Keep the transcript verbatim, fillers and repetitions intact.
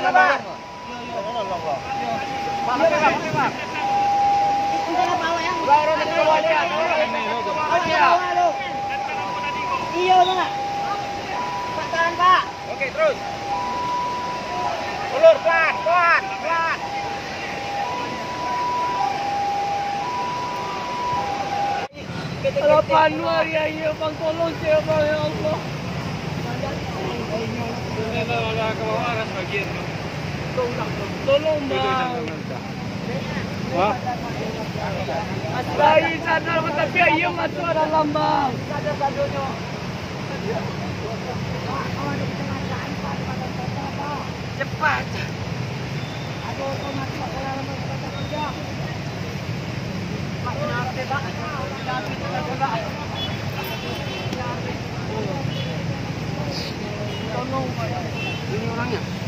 Pak, Pak. Iya, Pak. Pak, tahan, Pak. Oke, terus. Ulur pelan, pelan, pelan. Kalau Anwar ya iya Bang, tolong saya Bang, ya Allah. Tolong Bang. Wah. Astaga, sadar tapi iya masuk dalam Bang. Sadar-sadarnya. Cepat. Aduh, kau masuk ke dalam kota kerja. Pak, kenapa, Pak? Tolong, Pak. Ini orangnya.